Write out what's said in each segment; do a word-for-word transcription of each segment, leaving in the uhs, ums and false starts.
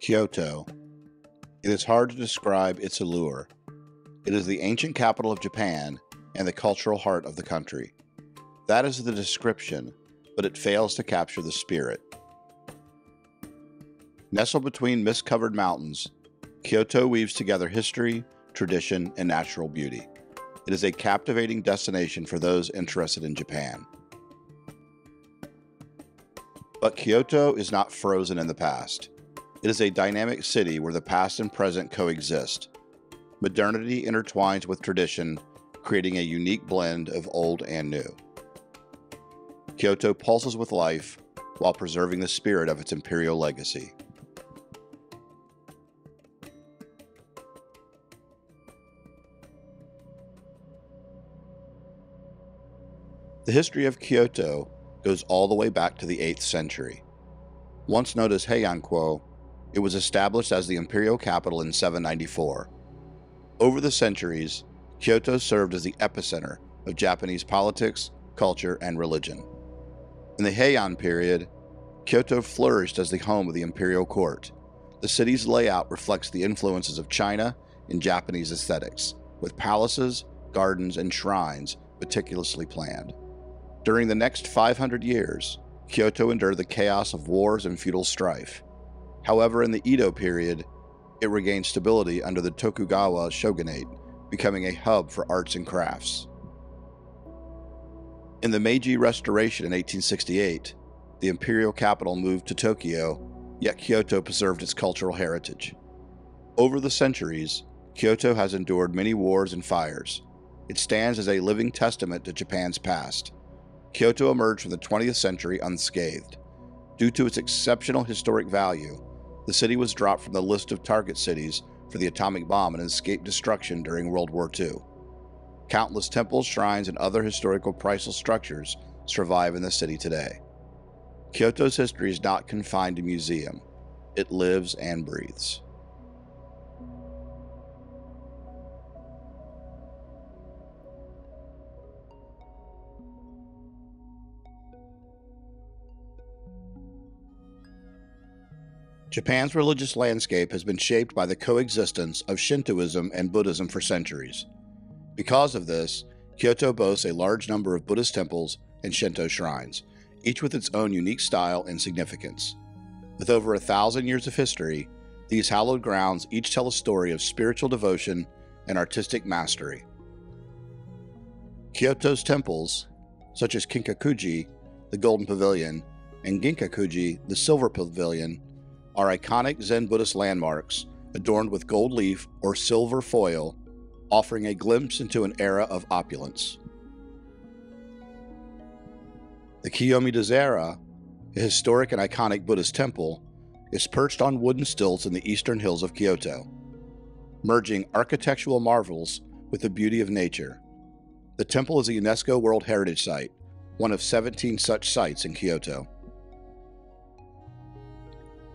Kyoto. It is hard to describe its allure. It is the ancient capital of Japan and the cultural heart of the country. That is the description, but it fails to capture the spirit. Nestled between mist-covered mountains, Kyoto weaves together history, tradition, and natural beauty. It is a captivating destination for those interested in Japan. But Kyoto is not frozen in the past. It is a dynamic city where the past and present coexist. Modernity intertwines with tradition, creating a unique blend of old and new. Kyoto pulses with life while preserving the spirit of its imperial legacy. The history of Kyoto goes all the way back to the eighth century. Once known as Heian-kyo, it was established as the imperial capital in seven ninety-four. Over the centuries, Kyoto served as the epicenter of Japanese politics, culture, and religion. In the Heian period, Kyoto flourished as the home of the imperial court. The city's layout reflects the influences of China and Japanese aesthetics, with palaces, gardens, and shrines meticulously planned. During the next five hundred years, Kyoto endured the chaos of wars and feudal strife. However, in the Edo period, it regained stability under the Tokugawa shogunate, becoming a hub for arts and crafts. In the Meiji Restoration in eighteen sixty-eight, the imperial capital moved to Tokyo, yet Kyoto preserved its cultural heritage. Over the centuries, Kyoto has endured many wars and fires. It stands as a living testament to Japan's past. Kyoto emerged from the twentieth century unscathed. Due to its exceptional historic value, the city was dropped from the list of target cities for the atomic bomb and escaped destruction during World War Two. Countless temples, shrines, and other historical priceless structures survive in the city today. Kyoto's history is not confined to a museum. It lives and breathes. Japan's religious landscape has been shaped by the coexistence of Shintoism and Buddhism for centuries. Because of this, Kyoto boasts a large number of Buddhist temples and Shinto shrines, each with its own unique style and significance. With over a thousand years of history, these hallowed grounds each tell a story of spiritual devotion and artistic mastery. Kyoto's temples, such as Kinkakuji, the Golden Pavilion, and Ginkakuji, the Silver Pavilion, are iconic Zen Buddhist landmarks adorned with gold leaf or silver foil, offering a glimpse into an era of opulence. The Kiyomizu-dera, a historic and iconic Buddhist temple, is perched on wooden stilts in the eastern hills of Kyoto, merging architectural marvels with the beauty of nature. The temple is a UNESCO World Heritage Site, one of seventeen such sites in Kyoto.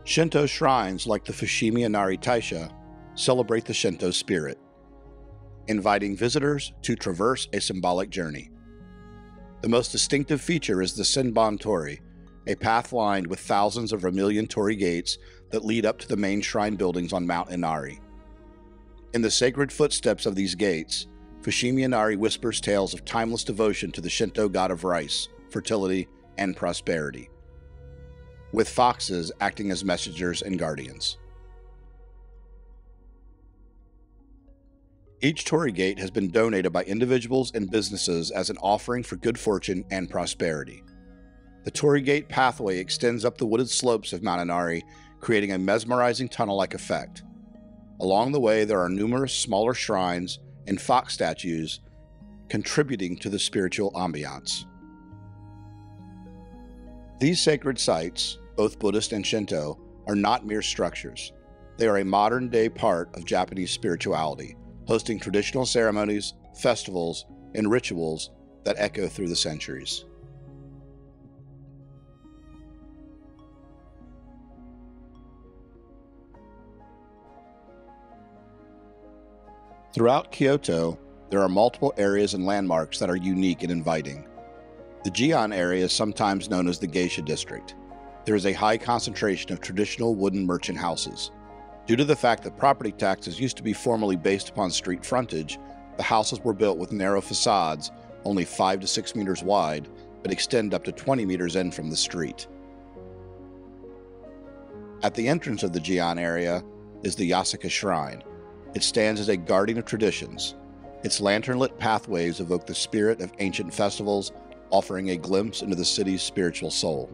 Shinto shrines like the Fushimi Inari Taisha celebrate the Shinto spirit, inviting visitors to traverse a symbolic journey. The most distinctive feature is the Senbon Torii, a path lined with thousands of vermilion torii gates that lead up to the main shrine buildings on Mount Inari. In the sacred footsteps of these gates, Fushimi Inari whispers tales of timeless devotion to the Shinto god of rice, fertility, and prosperity, with foxes acting as messengers and guardians. Each torii gate has been donated by individuals and businesses as an offering for good fortune and prosperity. The torii gate pathway extends up the wooded slopes of Mount Inari, creating a mesmerizing tunnel-like effect. Along the way, there are numerous smaller shrines and fox statues, contributing to the spiritual ambiance. These sacred sites, both Buddhist and Shinto, are not mere structures. They are a modern-day part of Japanese spirituality, hosting traditional ceremonies, festivals, and rituals that echo through the centuries. Throughout Kyoto, there are multiple areas and landmarks that are unique and inviting. The Gion area is sometimes known as the Geisha District. there is a high concentration of traditional wooden merchant houses. Due to the fact that property taxes used to be formally based upon street frontage, the houses were built with narrow facades, only five to six meters wide, but extend up to twenty meters in from the street. At the entrance of the Gion area is the Yasaka Shrine. It stands as a guardian of traditions. Its lantern-lit pathways evoke the spirit of ancient festivals, offering a glimpse into the city's spiritual soul.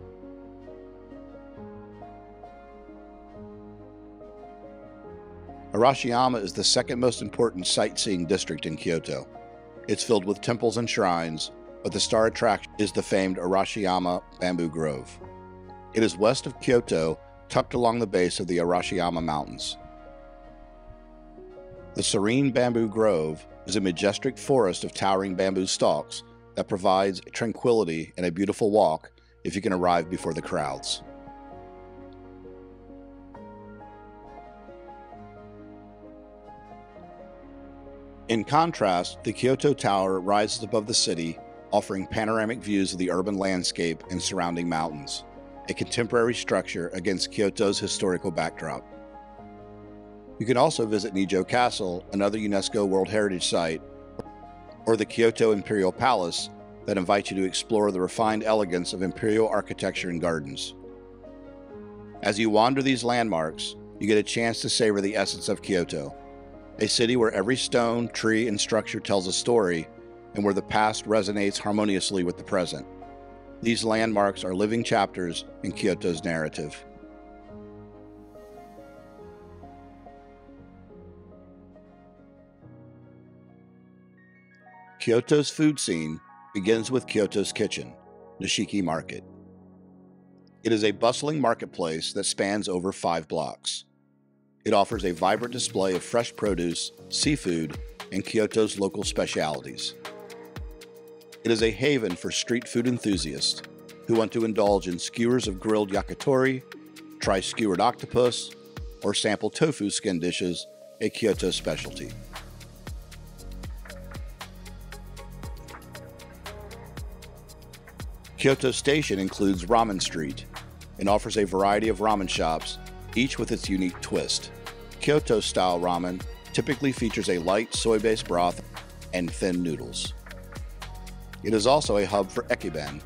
Arashiyama is the second most important sightseeing district in Kyoto. It's filled with temples and shrines, but the star attraction is the famed Arashiyama Bamboo Grove. It is west of Kyoto, tucked along the base of the Arashiyama Mountains. The serene bamboo grove is a majestic forest of towering bamboo stalks that provides tranquility and a beautiful walk if you can arrive before the crowds. In contrast, the Kyoto Tower rises above the city, offering panoramic views of the urban landscape and surrounding mountains, a contemporary structure against Kyoto's historical backdrop. You can also visit Nijo Castle, another UNESCO World Heritage Site, or the Kyoto Imperial Palace that invites you to explore the refined elegance of imperial architecture and gardens. As you wander these landmarks, you get a chance to savor the essence of Kyoto, a city where every stone, tree, and structure tells a story, and where the past resonates harmoniously with the present. These landmarks are living chapters in Kyoto's narrative. Kyoto's food scene begins with Kyoto's kitchen, Nishiki Market. It is a bustling marketplace that spans over five blocks. It offers a vibrant display of fresh produce, seafood, and Kyoto's local specialities. It is a haven for street food enthusiasts who want to indulge in skewers of grilled yakitori, try skewered octopus, or sample tofu skin dishes, a Kyoto specialty. Kyoto Station includes Ramen Street and offers a variety of ramen shops, each with its unique twist. Kyoto-style ramen typically features a light soy-based broth and thin noodles. It is also a hub for Ekiben,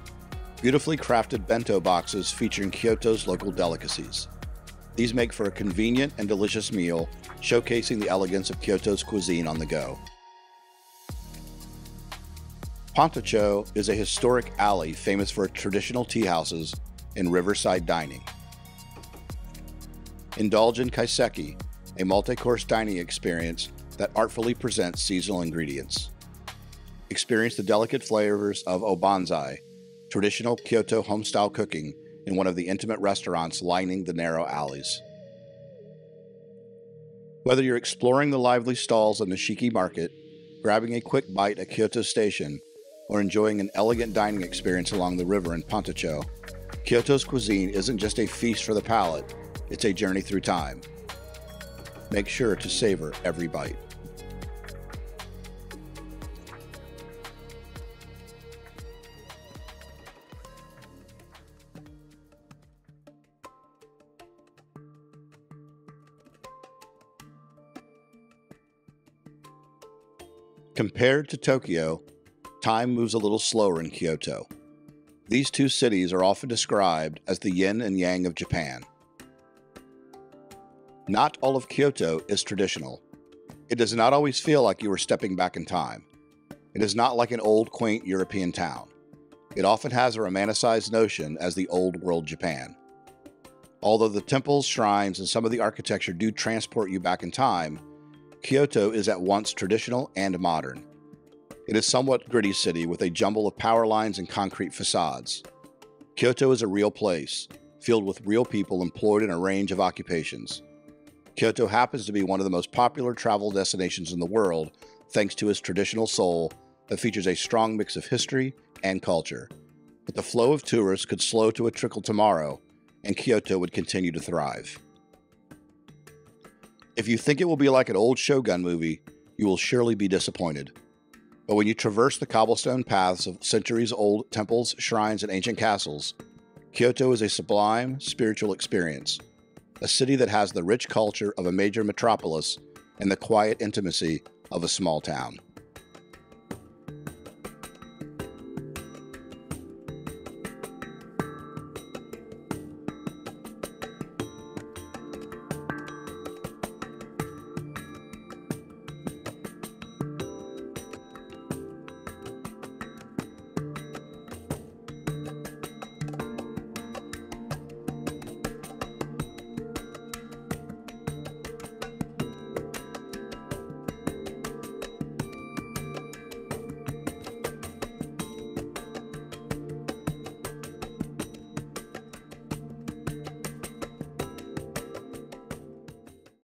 beautifully crafted bento boxes featuring Kyoto's local delicacies. These make for a convenient and delicious meal, showcasing the elegance of Kyoto's cuisine on the go. Pontocho is a historic alley famous for traditional tea houses and riverside dining. Indulge in kaiseki, a multi-course dining experience that artfully presents seasonal ingredients. Experience the delicate flavors of obanzai, traditional Kyoto homestyle cooking, in one of the intimate restaurants lining the narrow alleys. Whether you're exploring the lively stalls of Nishiki Market, grabbing a quick bite at Kyoto Station, or enjoying an elegant dining experience along the river in Pontocho, Kyoto's cuisine isn't just a feast for the palate, it's a journey through time. Make sure to savor every bite. Compared to Tokyo, time moves a little slower in Kyoto. These two cities are often described as the yin and yang of Japan. Not all of Kyoto is traditional. It does not always feel like you are stepping back in time. It is not like an old, quaint European town. It often has a romanticized notion as the old world Japan. Although the temples, shrines, and some of the architecture do transport you back in time, Kyoto is at once traditional and modern. It is a somewhat gritty city with a jumble of power lines and concrete facades. Kyoto is a real place, filled with real people employed in a range of occupations. Kyoto happens to be one of the most popular travel destinations in the world, thanks to its traditional soul that features a strong mix of history and culture. But the flow of tourists could slow to a trickle tomorrow, and Kyoto would continue to thrive. If you think it will be like an old Shogun movie, you will surely be disappointed. But when you traverse the cobblestone paths of centuries-old temples, shrines, and ancient castles, Kyoto is a sublime spiritual experience, a city that has the rich culture of a major metropolis and the quiet intimacy of a small town.